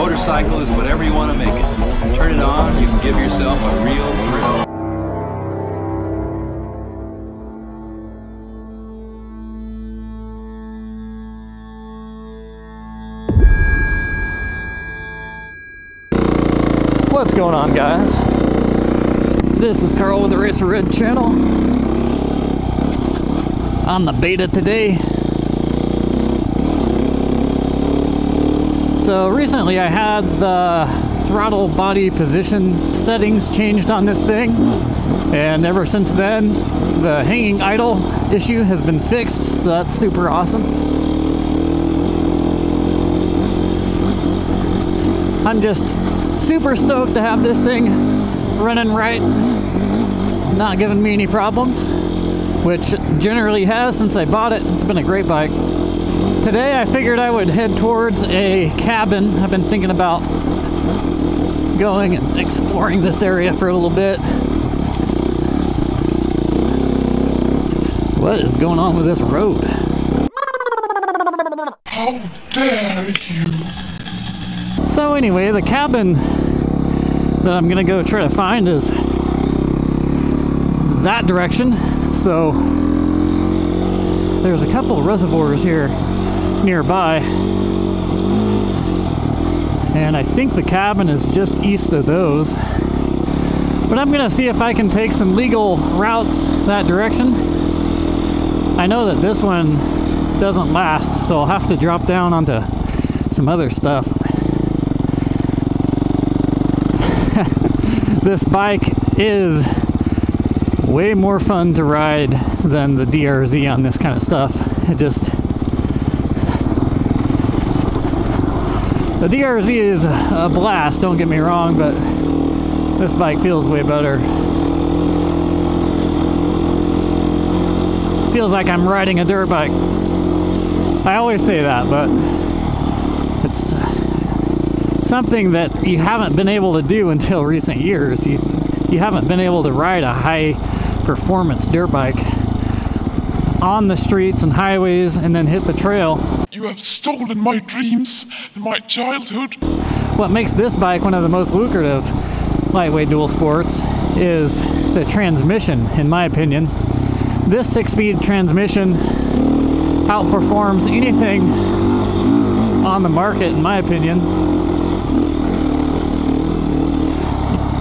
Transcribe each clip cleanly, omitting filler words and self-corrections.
motorcycle is whatever you want to make it. Turn it on, you can give yourself a real thrill. What's going on, guys? This is Carl with the Racer Red channel. On the beta today. So recently I had the throttle body position settings changed on this thing, and ever since then the hanging idle issue has been fixed, so that's super awesome. I'm just super stoked to have this thing running right, not giving me any problems, which it generally has since I bought it. It's been a great bike. Today I figured I would head towards a cabin. I've been thinking about going and exploring this area for a little bit. What is going on with this road? How dare you! So anyway, the cabin that I'm gonna go try to find is that direction. So there's a couple of reservoirs here nearby, and I think the cabin is just east of those. But I'm gonna see if I can take some legal routes that direction. I know that this one doesn't last, so I'll have to drop down onto some other stuff. This bike is way more fun to ride than the DRZ on this kind of stuff. It just... the DRZ is a blast, don't get me wrong, but this bike feels way better. Feels like I'm riding a dirt bike. I always say that, but it's something that you haven't been able to do until recent years. You haven't been able to ride a high performance dirt bike on the streets and highways and then hit the trail. You have stolen my dreams and my childhood. What makes this bike one of the most lucrative lightweight dual sports is the transmission, in my opinion. This 6-speed transmission outperforms anything on the market, in my opinion.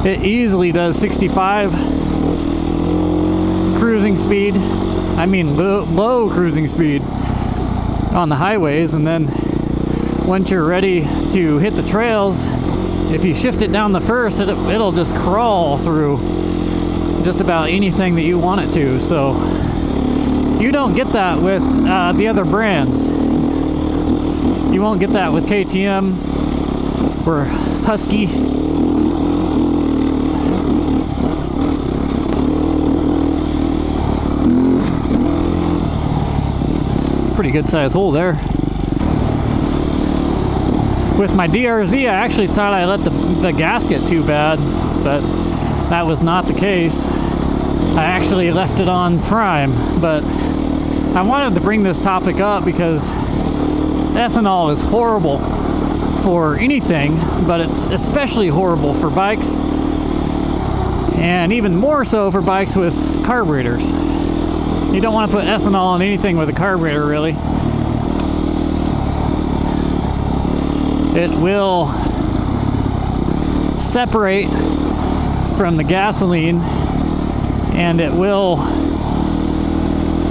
It easily does 65 cruising speed, I mean low cruising speed on the highways, and then once you're ready to hit the trails, if you shift it down the first, it'll just crawl through just about anything that you want it to. So you don't get that with the other brands. You won't get that with KTM or Husky. Pretty good size hole there. With my DRZ, I actually thought I let the gasket too bad, but that was not the case. I actually left it on prime, but I wanted to bring this topic up because ethanol is horrible for anything, but it's especially horrible for bikes, and even more so for bikes with carburetors. You don't want to put ethanol on anything with a carburetor, really. It will separate from the gasoline, and it will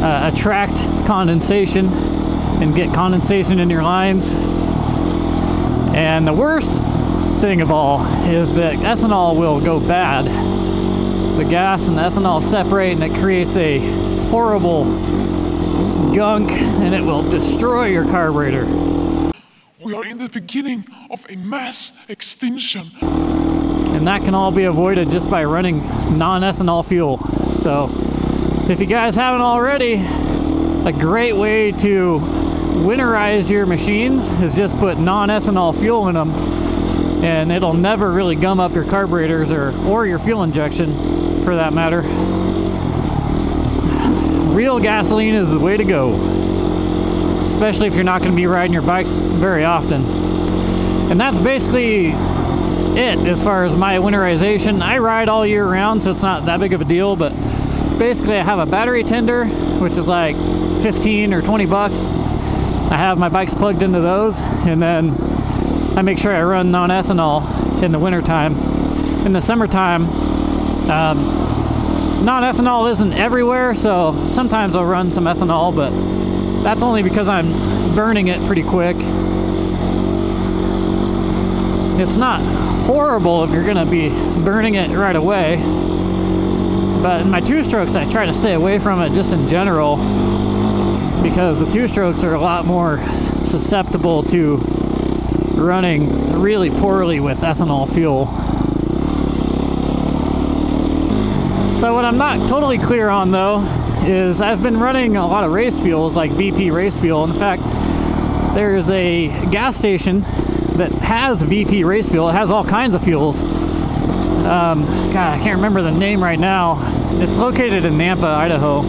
attract condensation and get condensation in your lines. And the worst thing of all is that ethanol will go bad. The gas and the ethanol separate, and it creates a horrible gunk, and it will destroy your carburetor. We are in the beginning of a mass extinction. And that can all be avoided just by running non-ethanol fuel. So if you guys haven't already, a great way to winterize your machines is just put non-ethanol fuel in them, and it'll never really gum up your carburetors or your fuel injection for that matter. Real gasoline is the way to go, especially if you're not going to be riding your bikes very often. And that's basically it as far as my winterization. I ride all year round, so it's not that big of a deal, but basically I have a battery tender, which is like 15 or 20 bucks. I have my bikes plugged into those, and then I make sure I run non-ethanol in the wintertime. In the summertime, non-ethanol isn't everywhere, so sometimes I'll run some ethanol, but that's only because I'm burning it pretty quick. It's not horrible if you're gonna be burning it right away, but in my two-strokes I try to stay away from it just in general, because the two-strokes are a lot more susceptible to running really poorly with ethanol fuel. So what I'm not totally clear on, though, is I've been running a lot of race fuels, like VP race fuel. In fact, there's a gas station that has VP race fuel. It has all kinds of fuels. God, I can't remember the name right now. It's located in Nampa, Idaho.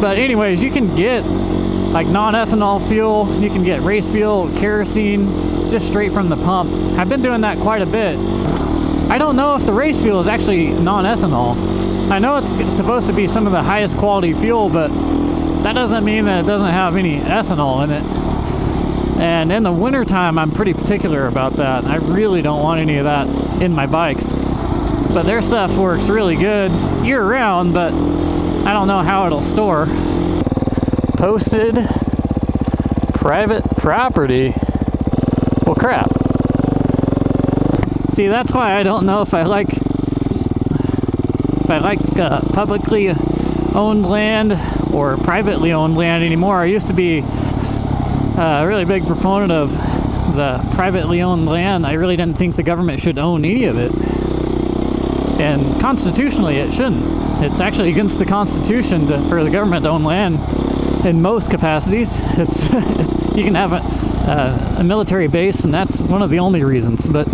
But anyways, you can get like non-ethanol fuel. You can get race fuel, kerosene, just straight from the pump. I've been doing that quite a bit. I don't know if the race fuel is actually non-ethanol. I know it's supposed to be some of the highest quality fuel, but that doesn't mean that it doesn't have any ethanol in it. And in the wintertime, I'm pretty particular about that. I really don't want any of that in my bikes. But their stuff works really good year-round, but I don't know how it'll store. Posted private property. Well, crap. See, that's why I don't know if I like publicly owned land or privately owned land anymore. I used to be a really big proponent of the privately owned land. I really didn't think the government should own any of it. And constitutionally, it shouldn't. It's actually against the Constitution for the government to own land in most capacities. You can have a military base, and that's one of the only reasons. But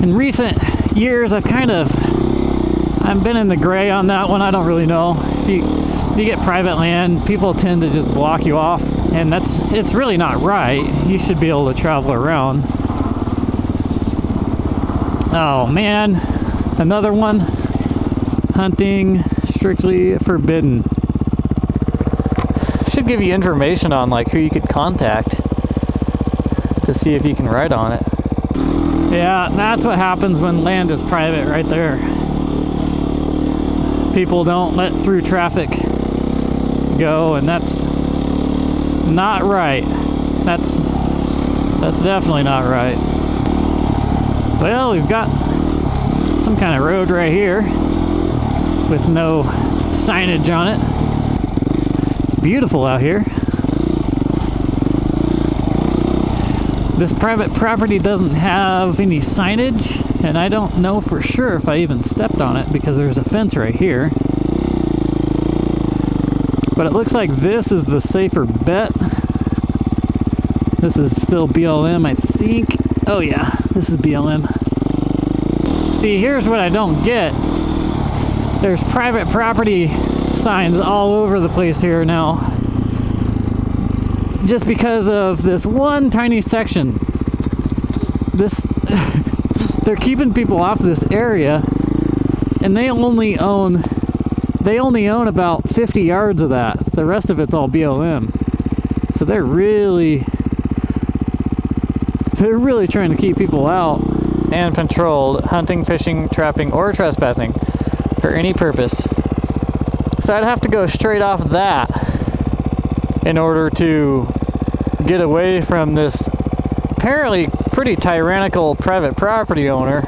in recent years, I've I've been in the gray on that one. I don't really know. If you get private land, people tend to just block you off, and it's really not right. You should be able to travel around. Oh man, another one. Hunting strictly forbidden. Should give you information on like who you could contact to see if you can ride on it. Yeah, that's what happens when land is private right there. People don't let through traffic go, and that's not right. That's definitely not right. Well, we've got some kind of road right here with no signage on it. It's beautiful out here. This private property doesn't have any signage, and I don't know for sure if I even stepped on it because there's a fence right here. But it looks like this is the safer bet. This is still BLM, I think. Oh yeah, this is BLM. See, here's what I don't get. There's private property signs all over the place here now, just because of this one tiny section. They're keeping people off this area, and they only own about 50 yards of that. The rest of it's all BLM. So they're really trying to keep people out and controlled hunting, fishing, trapping, or trespassing for any purpose. So I'd have to go straight off that in order to get away from this apparently pretty tyrannical private property owner